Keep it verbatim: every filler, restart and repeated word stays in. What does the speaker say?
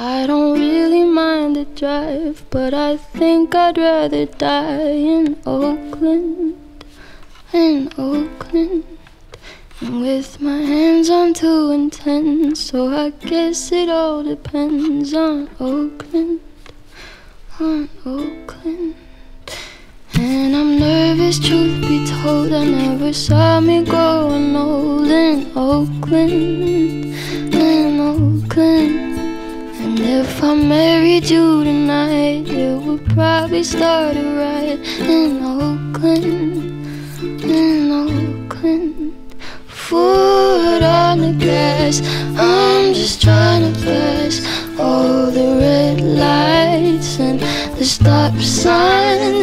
I don't really mind the drive, but I think I'd rather die in Oakland, in Oakland. And with my hands on two and ten, so I guess it all depends on Oakland, on Oakland. And I'm nervous, truth be told, I never saw me growing old in Oakland, in Oakland. And if I married you tonight, it would probably start a riot in Oakland, in Oakland. Foot on the gas, I'm just trying to pass all the red lights and the stop signs.